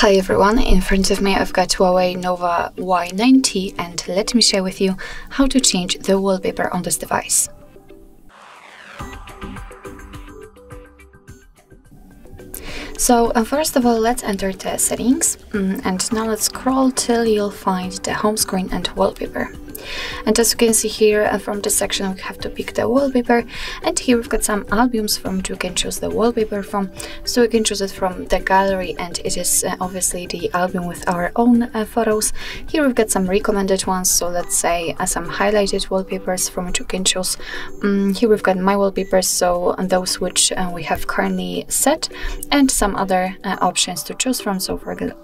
Hi everyone, in front of me I've got Huawei Nova Y90 and let me share with you how to change the wallpaper on this device. So first of all, let's enter the settings and now let's scroll till you'll find the home screen and wallpaper. And as you can see here, from this section we have to pick the wallpaper, and here we've got some albums from which you can choose the wallpaper from. So you can choose it from the gallery, and it is obviously the album with our own photos. Here we've got some recommended ones, so let's say some highlighted wallpapers from which you can choose. Here we've got my wallpapers, so those which we have currently set, and some other options to choose from, so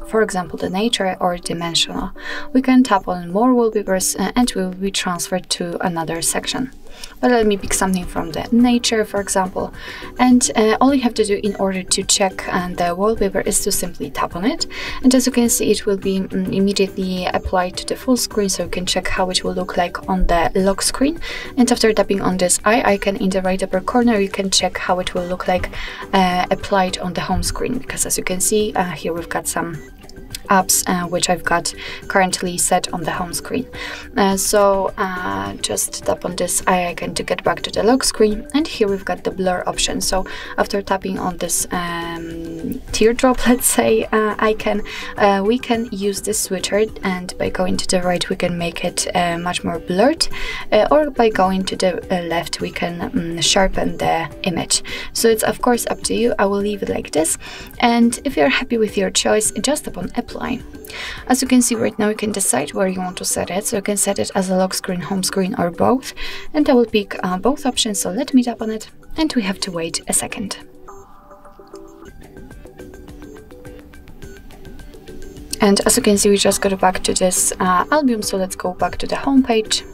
for example the nature or dimensional. We can tap on more wallpapers and will be transferred to another section. But let me pick something from the nature, for example, and all you have to do in order to check the wallpaper is to simply tap on it, and as you can see it will be immediately applied to the full screen, so you can check how it will look like on the lock screen. And after tapping on this eye icon in the right upper corner, you can check how it will look like applied on the home screen, because as you can see here we've got some apps which I've got currently set on the home screen. Just tap on this eye icon to get back to the lock screen, and here we've got the blur option. So after tapping on this teardrop, let's say, icon, we can use this switcher, and by going to the right we can make it much more blurred, or by going to the left we can sharpen the image. So it's of course up to you. I will leave it like this, and if you're happy with your choice, just tap on apply. As you can see right now, you can decide where you want to set it, so you can set it as a lock screen, home screen, or both, and I will pick both options, so let me tap on it, and we have to wait a second. And as you can see, we just got back to this album, so let's go back to the home page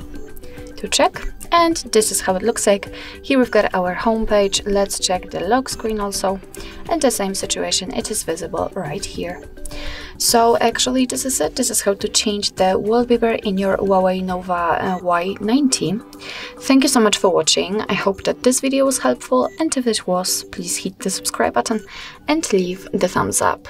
to check, and this is how it looks like. Here we've got our home page. Let's check the lock screen also, and the same situation, it is visible right here. So actually this is it. This is how to change the wallpaper in your Huawei Nova Y90. Thank you so much for watching. I hope that this video was helpful, and if it was, please hit the subscribe button and leave the thumbs up.